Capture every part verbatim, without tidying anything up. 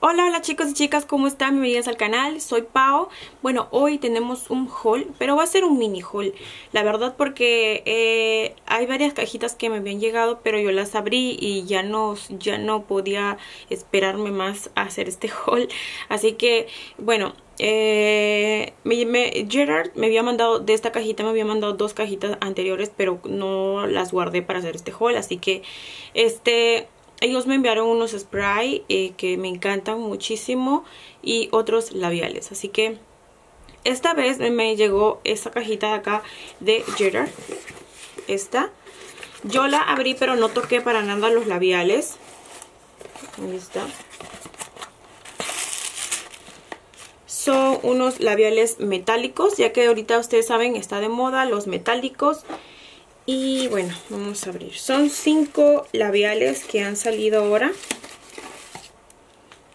Hola, hola chicos y chicas, ¿cómo están? Bienvenidas al canal, soy Pau. Bueno, hoy tenemos un haul, pero va a ser un mini haul, la verdad, porque eh, hay varias cajitas que me habían llegado, pero yo las abrí y ya no, ya no podía esperarme más a hacer este haul. Así que, bueno, eh, me, me, Gerard me había mandado, de esta cajita me había mandado dos cajitas anteriores, pero no las guardé para hacer este haul, así que, este... ellos me enviaron unos spray eh, que me encantan muchísimo y otros labiales. Así que esta vez me llegó esta cajita de acá de Gerard. Esta. Yo la abrí pero no toqué para nada los labiales. Ahí está. Son unos labiales metálicos, ya que ahorita ustedes saben está de moda los metálicos. Y bueno, vamos a abrir. Son cinco labiales que han salido ahora.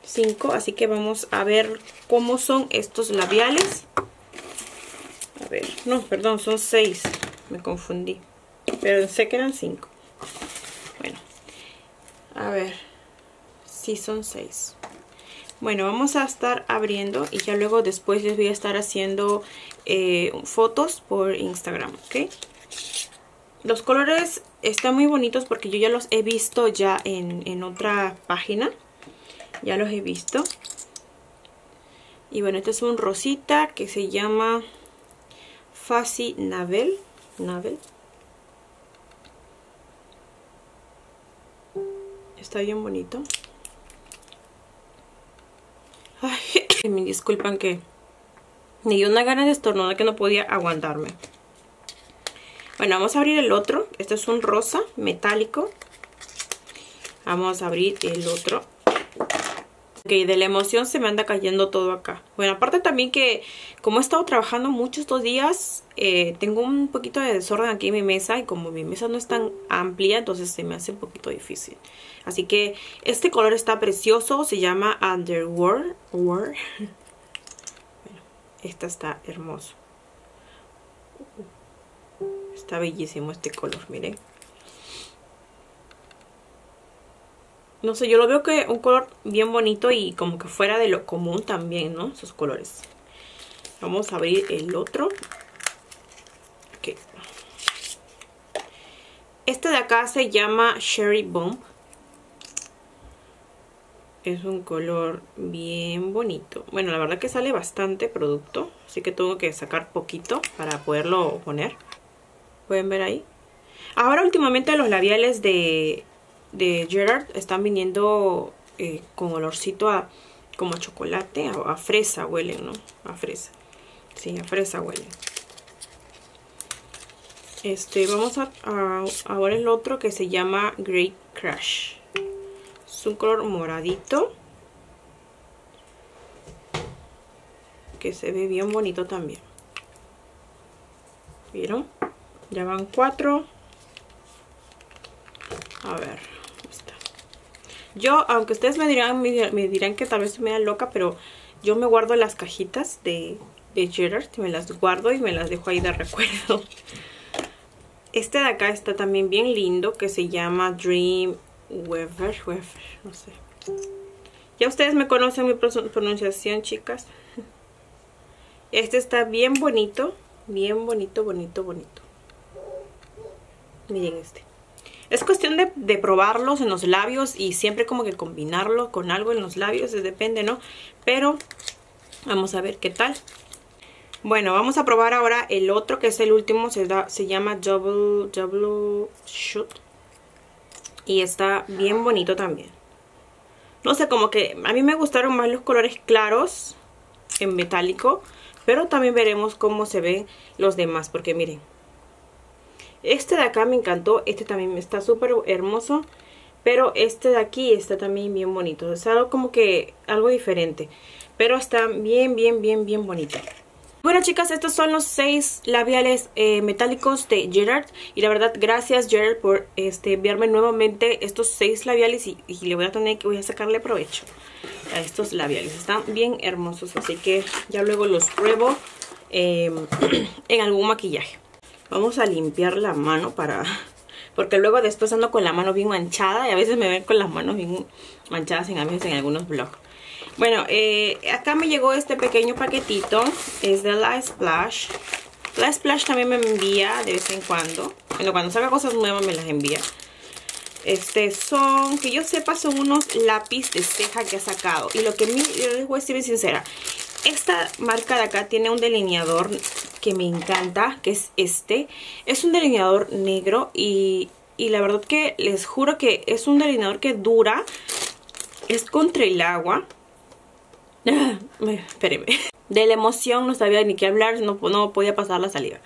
Cinco, así que vamos a ver cómo son estos labiales. A ver, no, perdón, son seis. Me confundí. Pero sé que eran cinco. Bueno, a ver. Sí, son seis. Bueno, vamos a estar abriendo y ya luego después les voy a estar haciendo eh, fotos por Instagram, ¿ok? Los colores están muy bonitos porque yo ya los he visto ya en, en otra página. Ya los he visto. Y bueno, este es un rosita que se llama Fuzzy Nabel. Nabel. Está bien bonito. Ay, me disculpan que me dio una gana de estornudar que no podía aguantarme. Bueno, vamos a abrir el otro. Este es un rosa metálico. Vamos a abrir el otro. Ok, de la emoción se me anda cayendo todo acá. Bueno, aparte también que como he estado trabajando mucho estos días, eh, tengo un poquito de desorden aquí en mi mesa. Y como mi mesa no es tan amplia, entonces se me hace un poquito difícil. Así que este color está precioso. Se llama Underworld. Bueno, esta está hermoso. Está bellísimo este color, miren. No sé, yo lo veo que un color bien bonito y como que fuera de lo común también, ¿no? Sus colores. Vamos a abrir el otro. Okay. Este de acá se llama Cherry Bomb. Es un color bien bonito. Bueno, la verdad que sale bastante producto. Así que tengo que sacar poquito para poderlo poner. Pueden ver ahí. Ahora últimamente los labiales de, de Gerard están viniendo eh, con olorcito a como a chocolate, a, a fresa huelen, ¿no? A fresa. Sí, a fresa huelen. Este, vamos a, a ahora el otro que se llama Great Crush. Es un color moradito que se ve bien bonito también. ¿Vieron? Ya van cuatro. A ver. Está. Yo, aunque ustedes me dirán, me, me dirán que tal vez me da loca, pero yo me guardo las cajitas de, de Gerard. Me las guardo y me las dejo ahí de recuerdo. Este de acá está también bien lindo, que se llama Dream weaver, weaver. No sé. Ya ustedes me conocen mi pronunciación, chicas. Este está bien bonito. Bien bonito, bonito, bonito. Miren este. Es cuestión de, de probarlos en los labios y siempre como que combinarlo con algo en los labios. Depende, ¿no? Pero vamos a ver qué tal. Bueno, vamos a probar ahora el otro que es el último. Se, da, se llama Double Double Shoot. Y está bien bonito también. No sé, como que a mí me gustaron más los colores claros en metálico. Pero también veremos cómo se ven los demás. Porque miren. Este de acá me encantó. Este también está súper hermoso. Pero este de aquí está también bien bonito. Es algo como que algo diferente. Pero está bien, bien, bien, bien bonito. Bueno chicas, estos son los seis labiales eh, metálicos de Gerard. Y la verdad, gracias Gerard por este, enviarme nuevamente estos seis labiales. Y, y le voy a tener que voy a sacarle provecho a estos labiales. Están bien hermosos. Así que ya luego los pruebo eh, en algún maquillaje. Vamos a limpiar la mano para... porque luego después ando con la mano bien manchada. Y a veces me ven con las manos bien manchadas en, a veces en algunos vlogs. Bueno, eh, acá me llegó este pequeño paquetito. Es de La Splash. La Splash también me envía de vez en cuando. Bueno, cuando saca cosas nuevas me las envía. Este son, que yo sepa, son unos lápices de ceja que ha sacado. Y lo que a mí, yo les voy a decir bien sincera. Esta marca de acá tiene un delineador que me encanta, que es este. Es un delineador negro y, y la verdad que les juro que es un delineador que dura. Es contra el agua. Espérenme. De la emoción no sabía ni qué hablar, no, no podía pasar la saliva.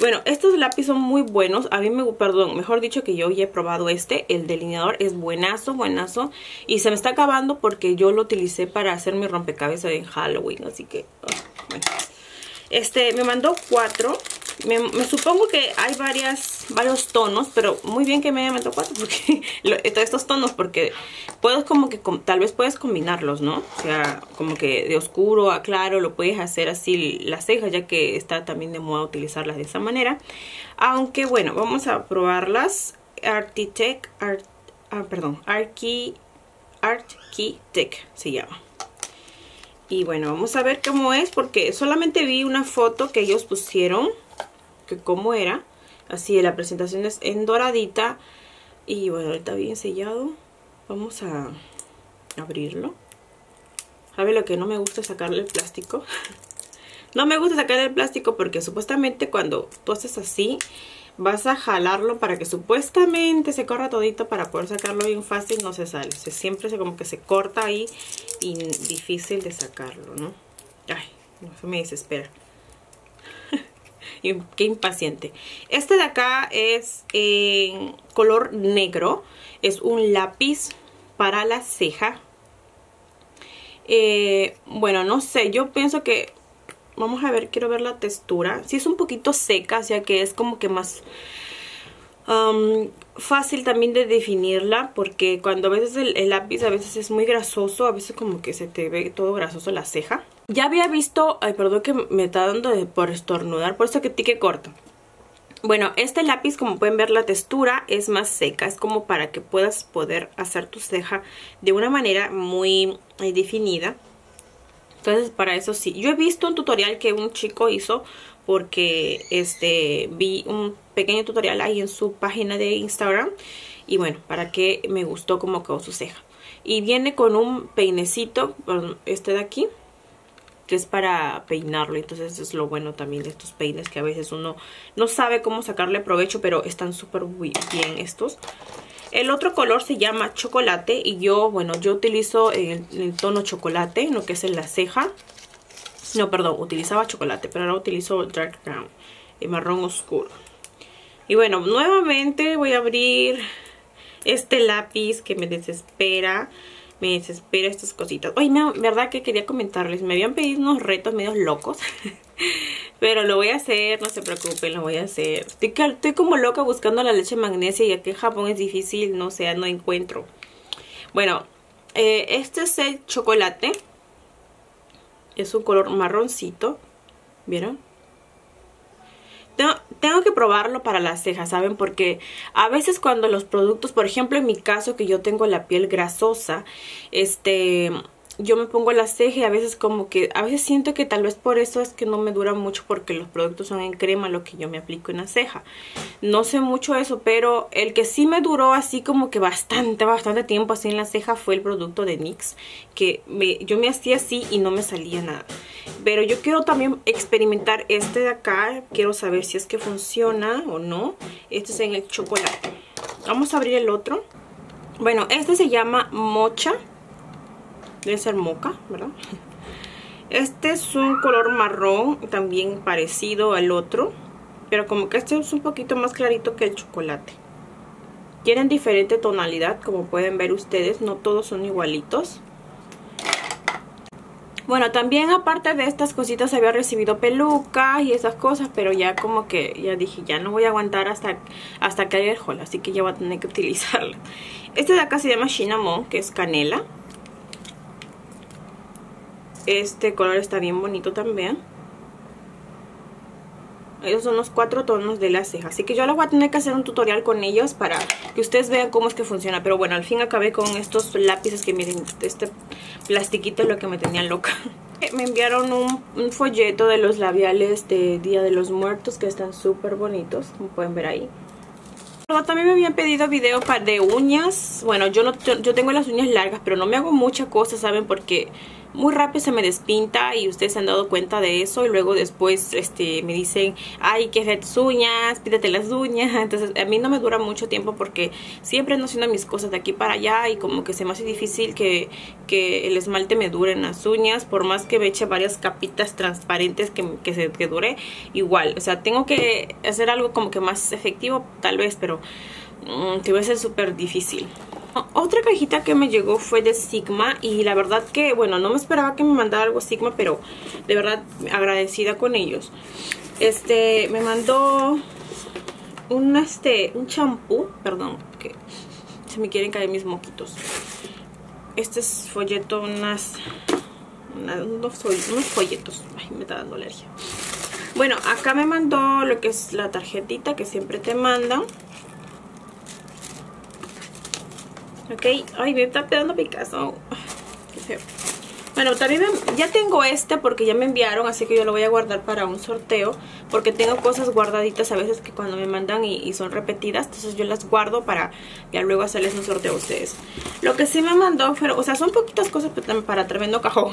Bueno, estos lápices son muy buenos. A mí me, perdón, mejor dicho que yo ya he probado este. El delineador es buenazo, buenazo. Y se me está acabando porque yo lo utilicé para hacer mi rompecabezas en Halloween. Así que, oh, bueno. Este, me mandó cuatro. Me, me supongo que hay varias, varios tonos, pero muy bien que me mandó cuatro porque lo, estos tonos, porque puedes como que, tal vez puedes combinarlos, ¿no? O sea, como que de oscuro a claro, lo puedes hacer así las cejas, ya que está también de moda utilizarlas de esa manera. Aunque bueno, vamos a probarlas. ArtKeyTech, Art, ah, perdón, ArtKey, ArtKeyTech se llama. Y bueno, vamos a ver cómo es, porque solamente vi una foto que ellos pusieron, que cómo era. Así, la presentación es en doradita. Y bueno, está bien sellado. Vamos a abrirlo. ¿Sabe lo que no me gusta? Sacarle el plástico. No me gusta sacarle el plástico porque supuestamente cuando tú haces así, vas a jalarlo para que supuestamente se corra todito para poder sacarlo bien fácil. No se sale. Se, siempre se, como que se corta ahí y difícil de sacarlo, ¿no? Ay, eso me desespera. Qué impaciente. Este de acá es en color negro. Es un lápiz para la ceja. Eh, bueno, no sé. Yo pienso que... Vamos a ver, quiero ver la textura. Sí es un poquito seca, o sea que es como que más um, fácil también de definirla. Porque cuando a veces el, el lápiz a veces es muy grasoso, a veces como que se te ve todo grasoso la ceja. Ya había visto, ay perdón que me está dando de, por estornudar, por eso que tique corto. Bueno, este lápiz, como pueden ver, la textura es más seca. Es como para que puedas poder hacer tu ceja de una manera muy eh, definida. Entonces, para eso sí. Yo he visto un tutorial que un chico hizo porque este vi un pequeño tutorial ahí en su página de Instagram. Y bueno, para que me gustó cómo quedó su ceja. Y viene con un peinecito, este de aquí, que es para peinarlo. Entonces, es lo bueno también de estos peines, que a veces uno no sabe cómo sacarle provecho, pero están súper bien estos. El otro color se llama chocolate y yo, bueno, yo utilizo el, el tono chocolate, lo que es en la ceja. No, perdón, utilizaba chocolate, pero ahora utilizo dark brown, el marrón oscuro. Y bueno, nuevamente voy a abrir este lápiz que me desespera, me desespera estas cositas. Oye, no, verdad que quería comentarles, me habían pedido unos retos medios locos. Pero lo voy a hacer, no se preocupen, lo voy a hacer. Estoy, estoy como loca buscando la leche magnesia y aquí en Japón es difícil, no sé, no encuentro. Bueno, eh, este es el chocolate. Es un color marroncito, ¿vieron? Tengo, tengo que probarlo para las cejas, ¿saben? Porque a veces cuando los productos, por ejemplo en mi caso que yo tengo la piel grasosa, este... yo me pongo la ceja y a veces como que... A veces siento que tal vez por eso es que no me dura mucho, porque los productos son en crema lo que yo me aplico en la ceja. No sé mucho eso, pero el que sí me duró así como que bastante, bastante tiempo así en la ceja fue el producto de N Y X. Que me, yo me hacía así y no me salía nada. Pero yo quiero también experimentar este de acá. Quiero saber si es que funciona o no. Este es en el chocolate. Vamos a abrir el otro. Bueno, este se llama Mocha. Debe ser moca, ¿verdad? Este es un color marrón, también parecido al otro. Pero como que este es un poquito más clarito que el chocolate. Tienen diferente tonalidad, como pueden ver ustedes. No todos son igualitos. Bueno, también aparte de estas cositas había recibido pelucas y esas cosas. Pero ya como que, ya dije, ya no voy a aguantar hasta, hasta que haya el haul. Así que ya voy a tener que utilizarla. Este de acá se llama Cinnamon, que es canela. Este color está bien bonito también. Esos son los cuatro tonos de la ceja. Así que yo les voy a tener que hacer un tutorial con ellos para que ustedes vean cómo es que funciona. Pero bueno, al fin acabé con estos lápices que miren, este plastiquito es lo que me tenía loca. Me enviaron un, un folleto de los labiales de Día de los Muertos que están súper bonitos, como pueden ver ahí. Luego también me habían pedido video de uñas. Bueno, yo, no, yo tengo las uñas largas, pero no me hago mucha cosa, ¿saben? Porque muy rápido se me despinta y ustedes se han dado cuenta de eso. Y luego después este, me dicen, ay, que hacer tus uñas, pídete las uñas. Entonces a mí no me dura mucho tiempo porque siempre ando haciendo mis cosas de aquí para allá. Y como que se me hace difícil que, que el esmalte me dure en las uñas. Por más que me eche varias capitas transparentes que, que, se, que dure, igual. O sea, tengo que hacer algo como que más efectivo tal vez, pero um, te va a ser súper difícil. Otra cajita que me llegó fue de Sigma y la verdad que, bueno, no me esperaba que me mandara algo Sigma, pero de verdad agradecida con ellos. Este, me mandó un este, un champú, perdón, que se me quieren caer mis moquitos. Este es folleto, unas, unas unos folletos, ay, me está dando alergia. Bueno, acá me mandó lo que es la tarjetita que siempre te mandan. Ok, ay, me está pegando Picasso. Qué feo. Bueno, también me, ya tengo este porque ya me enviaron, así que yo lo voy a guardar para un sorteo. Porque tengo cosas guardaditas a veces que cuando me mandan y, y son repetidas, entonces yo las guardo para ya luego hacerles un sorteo a ustedes. Lo que sí me mandó, pero, o sea, son poquitas cosas para tremendo cajón.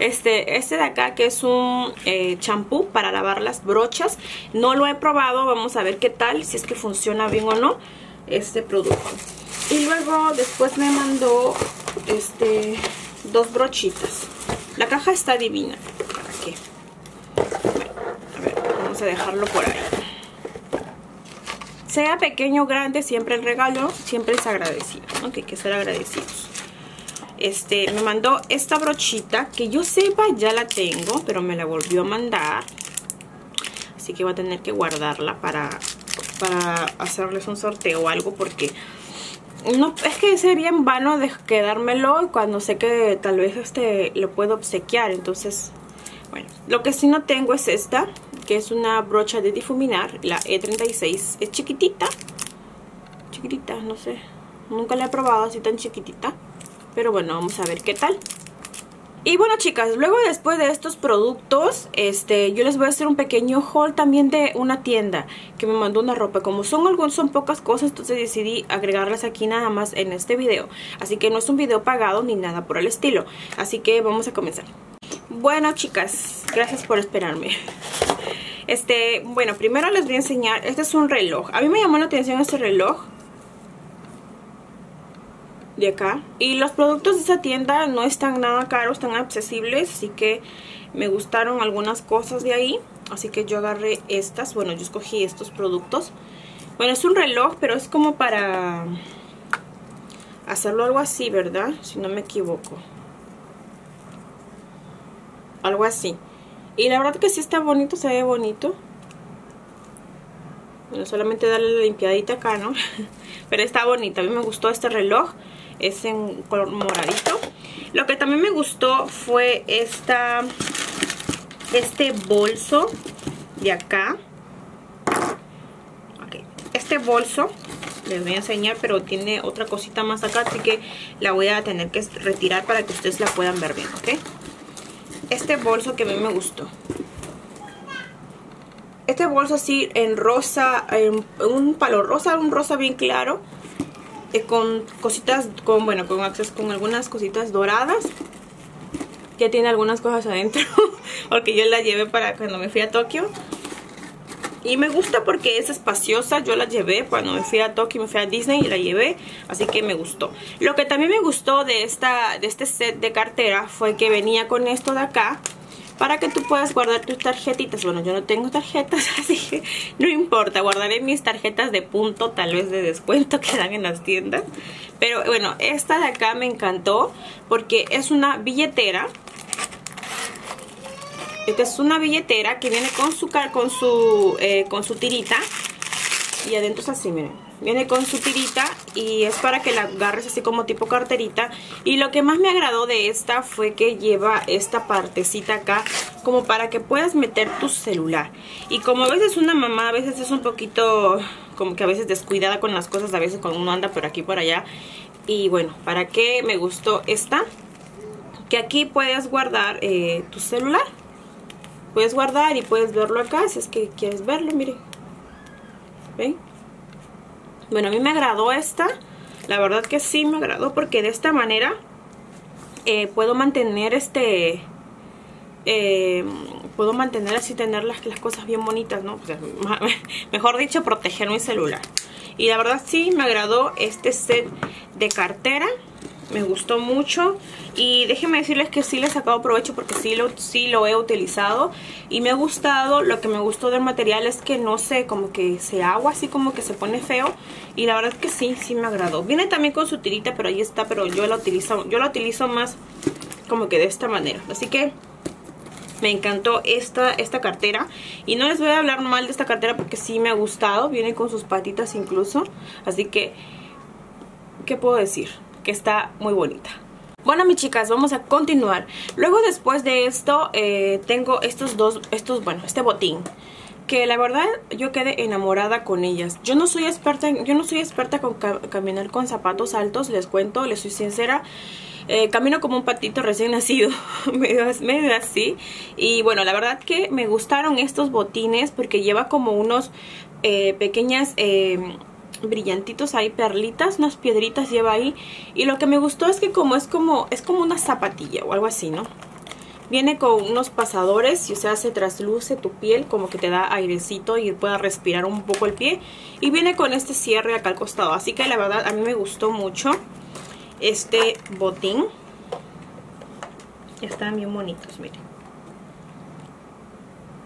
Este, este de acá que es un champú eh, para lavar las brochas. No lo he probado, vamos a ver qué tal, si es que funciona bien o no este producto. Y luego después me mandó este dos brochitas. La caja está divina. ¿Para qué? Bueno, a ver, vamos a dejarlo por ahí. Sea pequeño o grande, siempre el regalo, siempre es agradecido. Ok, hay que ser agradecidos. Este, me mandó esta brochita, que yo sepa ya la tengo, pero me la volvió a mandar. Así que voy a tener que guardarla para, para hacerles un sorteo o algo, porque... no, es que sería en vano de quedármelo cuando sé que tal vez este lo puedo obsequiar. Entonces, bueno, lo que sí no tengo es esta, que es una brocha de difuminar, la E treinta y seis. Es chiquitita, chiquitita, no sé, nunca la he probado así tan chiquitita. Pero bueno, vamos a ver qué tal. Y bueno, chicas, luego después de estos productos, este, yo les voy a hacer un pequeño haul también de una tienda que me mandó una ropa. Como son algunos, son pocas cosas, entonces decidí agregarlas aquí nada más en este video. Así que no es un video pagado ni nada por el estilo. Así que vamos a comenzar. Bueno, chicas, gracias por esperarme. Este, bueno, primero les voy a enseñar, este es un reloj. A mí me llamó la atención este reloj de acá, y los productos de esa tienda no están nada caros, están accesibles, así que me gustaron algunas cosas de ahí, así que yo agarré estas. Bueno, yo escogí estos productos. Bueno, es un reloj, pero es como para hacerlo algo así, ¿verdad? Si no me equivoco, algo así. Y la verdad que sí está bonito, se ve bonito. Bueno, solamente darle la limpiadita acá, ¿no? Pero está bonita, a mí me gustó este reloj. Es en color moradito. Lo que también me gustó fue esta, este bolso de acá. Okay. Este bolso, les voy a enseñar, pero tiene otra cosita más acá, así que la voy a tener que retirar para que ustedes la puedan ver bien, ¿ok? Este bolso que a mí me gustó. Este bolso así en rosa, en un palo rosa, un rosa bien claro. Con cositas, con bueno, con access, con algunas cositas doradas. Ya tiene algunas cosas adentro, porque yo la llevé para cuando me fui a Tokio. Y me gusta porque es espaciosa, yo la llevé cuando me fui a Tokio, me fui a Disney y la llevé, así que me gustó. Lo que también me gustó de, esta, de este set de cartera fue que venía con esto de acá, para que tú puedas guardar tus tarjetitas. Bueno, yo no tengo tarjetas, así que no importa. Guardaré mis tarjetas de punto, tal vez de descuento que dan en las tiendas. Pero bueno, esta de acá me encantó porque es una billetera. Esta es una billetera que viene con su, con su, eh, con su tirita. Y adentro es así, miren. Viene con su tirita y es para que la agarres así como tipo carterita. Y lo que más me agradó de esta fue que lleva esta partecita acá como para que puedas meter tu celular. Y como a veces una mamá a veces es un poquito como que a veces descuidada con las cosas, a veces cuando uno anda por aquí por allá. Y bueno, ¿para qué me gustó esta? Que aquí puedes guardar eh, tu celular. Puedes guardar y puedes verlo acá si es que quieres verlo, mire. ¿Ven? Bueno, a mí me agradó esta, la verdad que sí me agradó, porque de esta manera eh, puedo mantener este, eh, puedo mantener así, tener las, las cosas bien bonitas, ¿no? O sea, mejor dicho, proteger mi celular. Y la verdad sí me agradó este set de cartera, me gustó mucho. Y déjenme decirles que sí le he sacado provecho, porque sí lo, sí lo he utilizado y me ha gustado. Lo que me gustó del material es que no sé, como que se agua, así como que se pone feo. Y la verdad es que sí, sí me agradó. Viene también con su tirita, pero ahí está, pero yo la utilizo, yo la utilizo más como que de esta manera. Así que me encantó esta, esta cartera. Y no les voy a hablar mal de esta cartera porque sí me ha gustado. Viene con sus patitas incluso. Así que, ¿qué puedo decir? Que está muy bonita. Bueno, mis chicas, vamos a continuar. Luego, después de esto, eh, tengo estos dos, estos, bueno, este botín. Que la verdad, yo quedé enamorada con ellas. Yo no soy experta, en, yo no soy experta con ca caminar con zapatos altos, les cuento, les soy sincera. Eh, camino como un patito recién nacido, medio, medio así. Y bueno, la verdad que me gustaron estos botines porque lleva como unos eh, pequeñas... Eh, brillantitos ahí, perlitas, unas piedritas lleva ahí. Y lo que me gustó es que como es como es como una zapatilla o algo así, ¿no? Viene con unos pasadores y o sea, se trasluce tu piel, como que te da airecito y pueda respirar un poco el pie. Y viene con este cierre acá al costado. Así que la verdad a mí me gustó mucho este botín. Están bien bonitos, miren.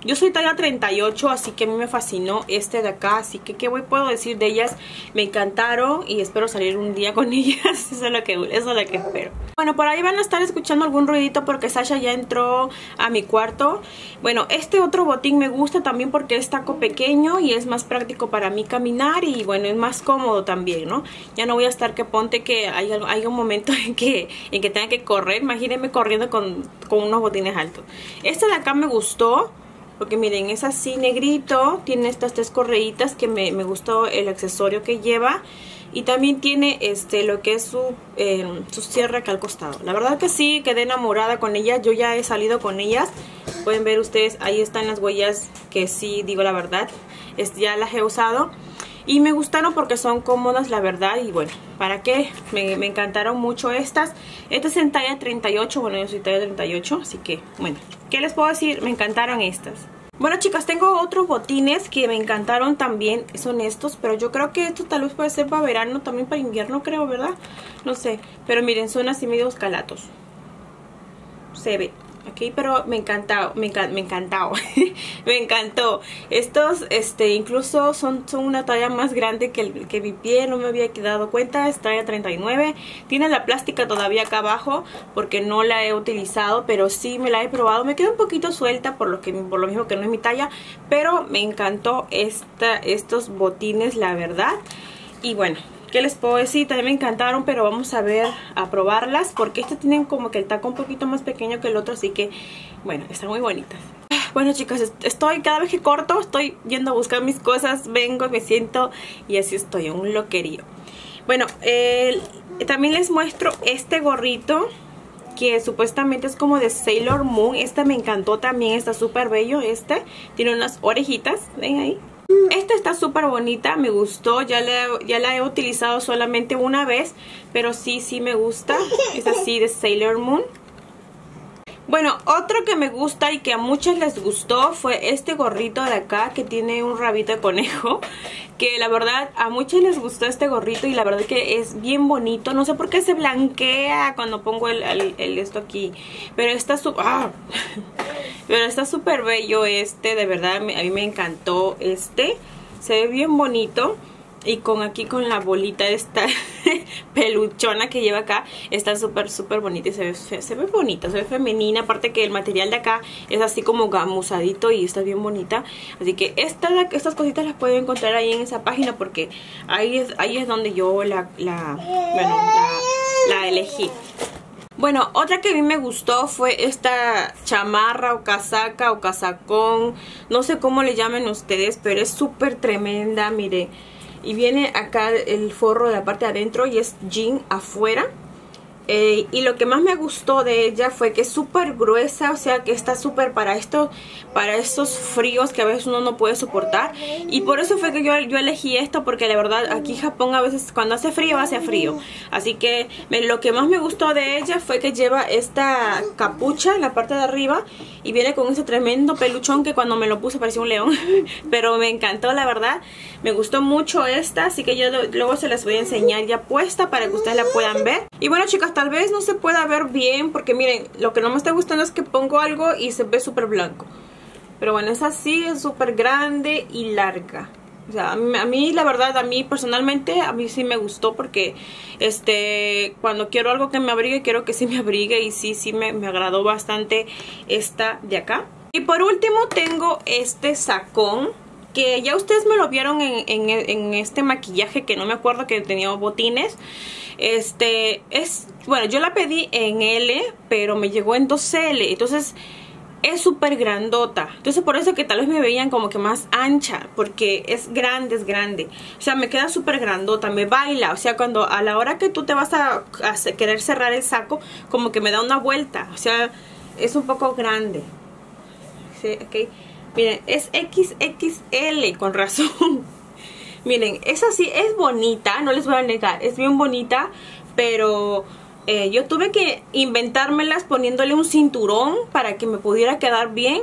Yo soy talla treinta y ocho, así que a mí me fascinó este de acá. Así que, ¿qué voy, puedo decir de ellas? Me encantaron y espero salir un día con ellas. Eso es lo que, eso es lo que espero. Bueno, por ahí van a estar escuchando algún ruidito porque Sasha ya entró a mi cuarto. Bueno, este otro botín me gusta también porque es taco pequeño y es más práctico para mí caminar. Y bueno, es más cómodo también, ¿no? Ya no voy a estar que ponte que hay, hay un momento en que, en que tenga que correr. Imagínense corriendo con, con unos botines altos. Este de acá me gustó. Porque miren, es así negrito, tiene estas tres correitas que me, me gustó el accesorio que lleva. Y también tiene este lo que es su, eh, su cierre acá al costado. La verdad que sí, quedé enamorada con ellas. Yo ya he salido con ellas. Pueden ver ustedes, ahí están las huellas que sí, digo la verdad, es, ya las he usado. Y me gustaron porque son cómodas, la verdad. Y bueno, ¿para qué? Me, me encantaron mucho estas. Esta es en talla treinta y ocho. Bueno, yo soy talla treinta y ocho. Así que, bueno, ¿qué les puedo decir? Me encantaron estas. Bueno, chicas, tengo otros botines que me encantaron también. Son estos. Pero yo creo que estos tal vez puede ser para verano. También para invierno, creo, ¿verdad? No sé. Pero miren, son así medio calatos. Se ve. Ok, pero me encantó, me, enca me encantó, me encantó. Estos, este, incluso son, son una talla más grande que, el, que mi pie, no me había dado cuenta, es talla treinta y nueve. Tiene la plástica todavía acá abajo porque no la he utilizado, pero sí me la he probado. Me queda un poquito suelta por lo, que, por lo mismo que no es mi talla, pero me encantó esta, estos botines, la verdad. Y bueno, ¿qué les puedo decir? También me encantaron, pero vamos a ver, a probarlas. Porque estas tienen como que el taco un poquito más pequeño que el otro. Así que, bueno, están muy bonitas. Bueno, chicas, estoy, cada vez que corto, estoy yendo a buscar mis cosas. Vengo, me siento y así estoy, un loquerío. Bueno, eh, también les muestro este gorrito. Que supuestamente es como de Sailor Moon. Esta me encantó también, está súper bello este. Tiene unas orejitas, ven ahí. Esta está súper bonita, me gustó, ya la, ya la he utilizado solamente una vez, pero sí, sí me gusta, es así de Sailor Moon. Bueno, otro que me gusta y que a muchas les gustó fue este gorrito de acá que tiene un rabito de conejo. Que la verdad a muchas les gustó este gorrito y la verdad que es bien bonito. No sé por qué se blanquea cuando pongo el, el, el esto aquí, pero está súper... ¡Ah! Pero está súper bello este, de verdad, a mí me encantó este. Se ve bien bonito. Y con aquí con la bolita esta peluchona que lleva acá, está súper súper bonita y se ve, se ve bonita, se ve femenina. Aparte que el material de acá es así como gamusadito y está bien bonita. Así que esta, estas cositas las pueden encontrar ahí en esa página, porque ahí es, ahí es donde yo la, la, bueno, la, la elegí. Bueno, otra que a mí me gustó fue esta chamarra o casaca o casacón, no sé cómo le llamen ustedes, pero es súper tremenda, miren. Y viene acá el forro de la parte de adentro y es jean afuera. Eh, y lo que más me gustó de ella fue que es súper gruesa, o sea que está súper para esto, para estos fríos que a veces uno no puede soportar. Y por eso fue que yo, yo elegí esto, porque la verdad aquí en Japón a veces cuando hace frío, hace frío. Así que me, lo que más me gustó de ella fue que lleva esta capucha en la parte de arriba y viene con ese tremendo peluchón que cuando me lo puse parecía un león. Pero me encantó, la verdad, me gustó mucho esta, así que yo lo, luego se las voy a enseñar ya puesta para que ustedes la puedan ver. Y bueno, chicas, tal vez no se pueda ver bien porque miren, lo que no me está gustando es que pongo algo y se ve súper blanco. Pero bueno, es así, es súper grande y larga. O sea, a mí, a mí la verdad, a mí personalmente, a mí sí me gustó, porque este cuando quiero algo que me abrigue, quiero que sí me abrigue. Y sí, sí me, me agradó bastante esta de acá. Y por último tengo este sacón, que ya ustedes me lo vieron en, en, en este maquillaje que no me acuerdo, que tenía botines. Este es, bueno, yo la pedí en L, pero me llegó en dos L, entonces es súper grandota. Entonces por eso que tal vez me veían como que más ancha, porque es grande, es grande. O sea, me queda súper grandota, me baila. O sea, cuando a la hora que tú te vas a, a querer cerrar el saco, como que me da una vuelta. O sea, es un poco grande. ¿Sí? Ok. Miren, es equis equis ele, con razón. Miren, es así, es bonita, no les voy a negar, es bien bonita, pero eh, yo tuve que inventármelas poniéndole un cinturón para que me pudiera quedar bien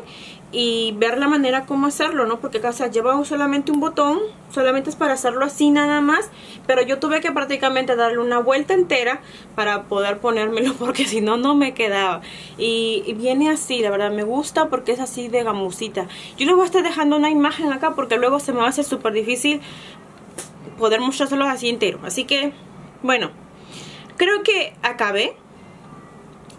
y ver la manera cómo hacerlo, ¿no? Porque, o sea, lleva solamente un botón, solamente es para hacerlo así nada más, pero yo tuve que prácticamente darle una vuelta entera para poder ponérmelo, porque si no, no me quedaba. Y, y viene así, la verdad, me gusta porque es así de gamusita. Yo les voy a estar dejando una imagen acá porque luego se me va a hacer súper difícil poder mostrárselos así entero. Así que, bueno, creo que acabé.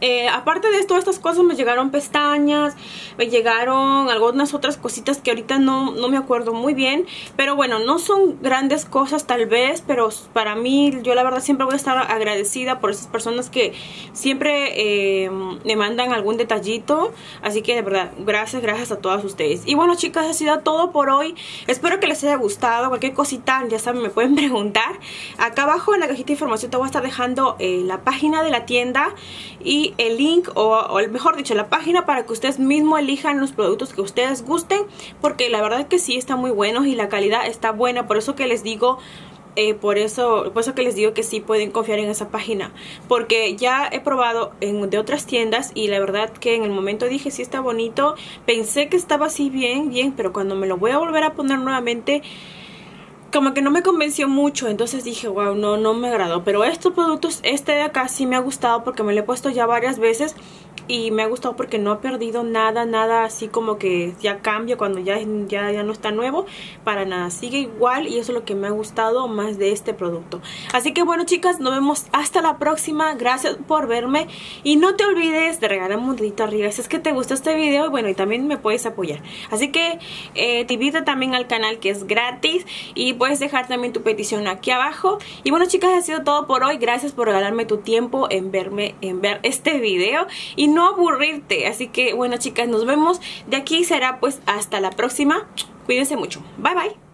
Eh, aparte de todas estas cosas, me llegaron pestañas, me llegaron algunas otras cositas que ahorita no, no me acuerdo muy bien. Pero bueno, no son grandes cosas tal vez, pero para mí, yo la verdad siempre voy a estar agradecida por esas personas que siempre eh, me mandan algún detallito. Así que de verdad, gracias, gracias a todas ustedes. Y bueno, chicas, ha sido todo por hoy. Espero que les haya gustado. Cualquier cosita, ya saben, me pueden preguntar. Acá abajo en la cajita de información te voy a estar dejando eh, la página de la tienda y el link, o, o mejor dicho, la página, para que ustedes mismos elijan los productos que ustedes gusten, porque la verdad es que sí están muy buenos y la calidad está buena. Por eso que les digo, eh, por eso por eso que les digo que sí pueden confiar en esa página, porque ya he probado en, de otras tiendas y la verdad que en el momento dije, sí está bonito, pensé que estaba así bien, bien, pero cuando me lo voy a volver a poner nuevamente, como que no me convenció mucho. Entonces dije, wow, no, no me agradó. Pero estos productos, este de acá sí me ha gustado, porque me lo he puesto ya varias veces y me ha gustado porque no ha perdido nada, nada así como que ya cambia cuando ya, ya, ya no está nuevo. Para nada, sigue igual, y eso es lo que me ha gustado más de este producto. Así que bueno, chicas, nos vemos hasta la próxima. Gracias por verme y no te olvides de regalar un dedito arriba si es que te gustó este video. Y bueno, y también me puedes apoyar. Así que eh, te invito también al canal, que es gratis, y puedes dejar también tu petición aquí abajo. Y bueno, chicas, ha sido todo por hoy. Gracias por regalarme tu tiempo en verme, en ver este video y no aburrirte. Así que bueno, chicas, nos vemos de aquí, será pues hasta la próxima. Cuídense mucho, bye bye.